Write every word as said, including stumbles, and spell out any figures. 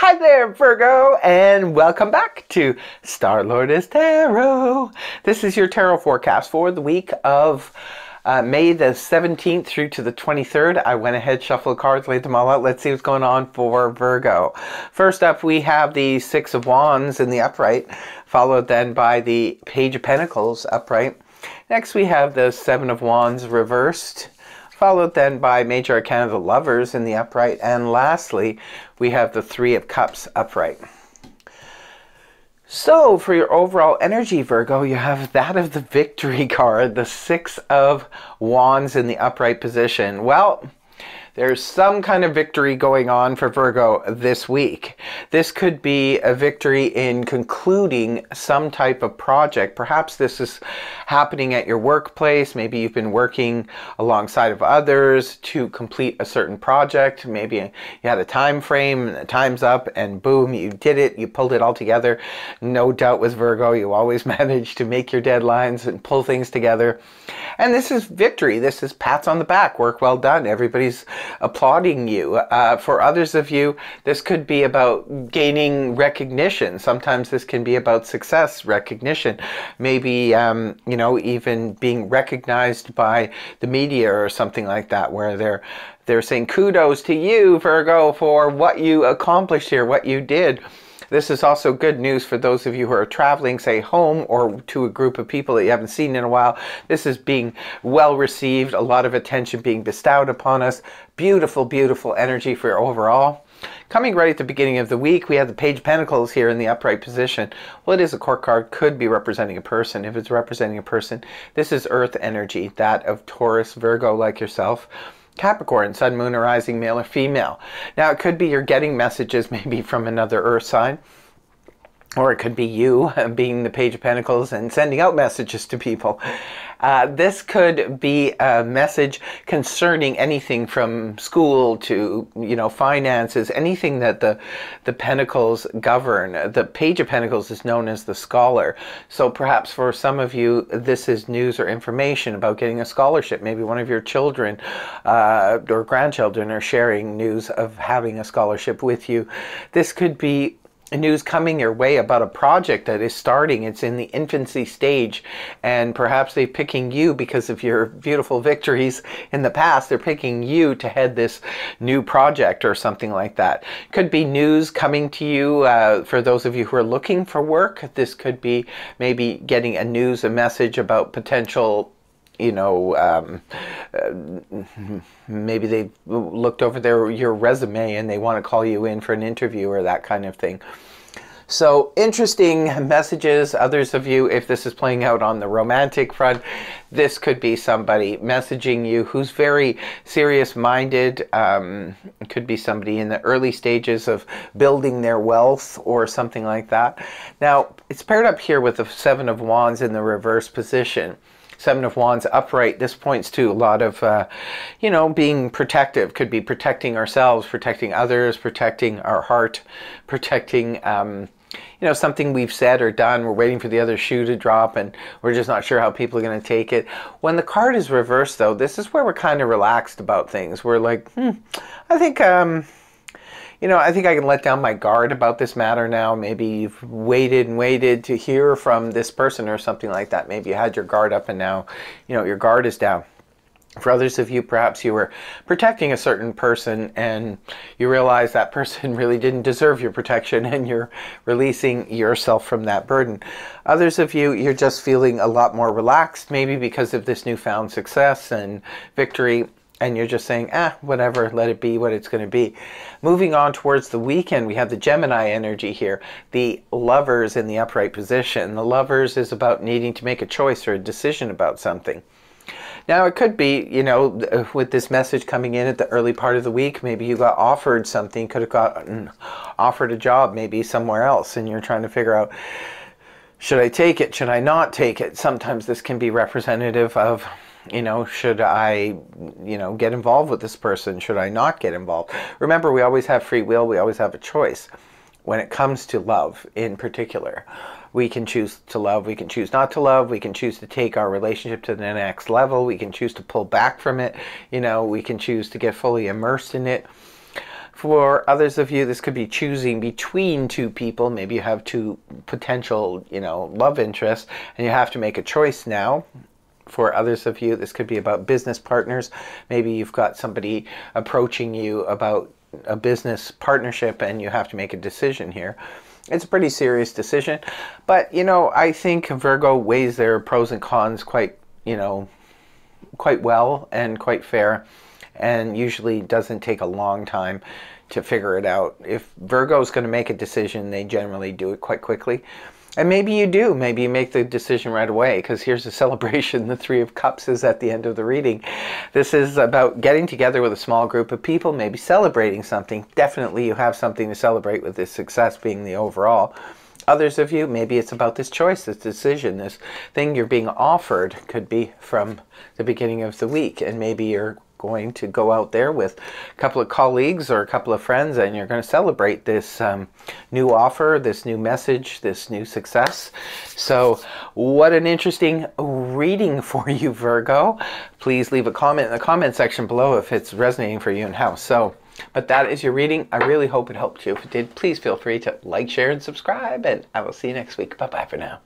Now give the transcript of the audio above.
Hi there, Virgo, and welcome back to Starlordess Tarot. This is your tarot forecast for the week of uh, May the seventeenth through to the twenty-third. I went ahead, shuffled the cards, laid them all out. Let's see what's going on for Virgo. First up, we have the Six of Wands in the upright, followed then by the Page of Pentacles upright. Next, we have the Seven of Wands reversed, followed then by Major Arcana of the Lovers in the upright, and lastly we have the Three of Cups upright. So for your overall energy, Virgo, you have that of the Victory card, the Six of Wands in the upright position. Well, there's some kind of victory going on for Virgo this week. This could be a victory in concluding some type of project. Perhaps this is happening at your workplace. Maybe you've been working alongside of others to complete a certain project. Maybe you had a time frame, and the time's up, and boom, you did it. You pulled it all together. No doubt with Virgo, you always manage to make your deadlines and pull things together. And this is victory. This is pats on the back. Work well done. Everybody's applauding you. Uh, for others of you, this could be about gaining recognition. Sometimes this can be about success, recognition, maybe um, you know, even being recognized by the media or something like that, where they're they're saying kudos to you, Virgo, for what you accomplished here, what you did. This is also good news for those of you who are traveling, say home, or to a group of people that you haven't seen in a while. This is being well received, a lot of attention being bestowed upon us. Beautiful, beautiful energy for your overall. Coming right at the beginning of the week, we have the Page of Pentacles here in the upright position. Well, it is a court card, could be representing a person. If it's representing a person, this is earth energy, that of Taurus, Virgo like yourself, Capricorn, sun, moon, or rising, male or female. Now, it could be you're getting messages maybe from another earth sign, or it could be you being the Page of Pentacles and sending out messages to people. Uh, this could be a message concerning anything from school to, you know, finances, anything that the, the Pentacles govern. The Page of Pentacles is known as the Scholar. So perhaps for some of you, this is news or information about getting a scholarship. Maybe one of your children uh, or grandchildren are sharing news of having a scholarship with you. This could be news coming your way about a project that is starting. It's in the infancy stage, and perhaps they're picking you because of your beautiful victories in the past. They're picking you to head this new project or something like that. Could be news coming to you uh, for those of you who are looking for work. This could be maybe getting a news, a message about potential, you know, um, uh, maybe they looked over their, your resume and they want to call you in for an interview or that kind of thing. So interesting messages. Others of you, if this is playing out on the romantic front, this could be somebody messaging you who's very serious-minded. Um, it could be somebody in the early stages of building their wealth or something like that. Now, it's paired up here with the Seven of Wands in the reverse position. Seven of Wands upright. This points to a lot of, uh, you know, being protective. Could be protecting ourselves, protecting others, protecting our heart, protecting, um, you know, something we've said or done. We're waiting for the other shoe to drop, and we're just not sure how people are going to take it. When the card is reversed, though, this is where we're kind of relaxed about things. We're like, hmm, I think... Um, You know, I think I can let down my guard about this matter now. Maybe you've waited and waited to hear from this person or something like that. Maybe you had your guard up and now, you know, your guard is down. For others of you, perhaps you were protecting a certain person and you realize that person really didn't deserve your protection, and you're releasing yourself from that burden. Others of you, you're just feeling a lot more relaxed, maybe because of this newfound success and victory. And you're just saying, ah, whatever, let it be what it's going to be. Moving on towards the weekend, we have the Gemini energy here. The Lovers in the upright position. The Lovers is about needing to make a choice or a decision about something. Now, it could be, you know, with this message coming in at the early part of the week, maybe you got offered something, could have gotten offered a job maybe somewhere else, and you're trying to figure out, should I take it? Should I not take it? Sometimes this can be representative of, you know, should I, you know, get involved with this person? Should I not get involved? Remember, we always have free will. We always have a choice when it comes to love in particular. We can choose to love. We can choose not to love. We can choose to take our relationship to the next level. We can choose to pull back from it. You know, we can choose to get fully immersed in it. For others of you, this could be choosing between two people. Maybe you have two potential, you know, love interests, and you have to make a choice now. For others of you, this could be about business partners. Maybe you've got somebody approaching you about a business partnership and you have to make a decision here. It's a pretty serious decision. But, you know, I think Virgo weighs their pros and cons quite, you know, quite well and quite fair, and usually doesn't take a long time to figure it out. If Virgo is going to make a decision, they generally do it quite quickly. And maybe you do. Maybe you make the decision right away, because here's the celebration. The Three of Cups is at the end of the reading. This is about getting together with a small group of people, maybe celebrating something. Definitely you have something to celebrate with this success being the overall. Others of you, maybe it's about this choice, this decision, this thing you're being offered. Could be from the beginning of the week, and maybe you're going to go out there with a couple of colleagues or a couple of friends, and you're going to celebrate this um, new offer, this new message, this new success. So what an interesting reading for you, Virgo. Please leave a comment in the comment section below if it's resonating for you and how. So, but that is your reading. I really hope it helped you. If it did, please feel free to like, share, and subscribe, and I will see you next week. Bye-bye for now.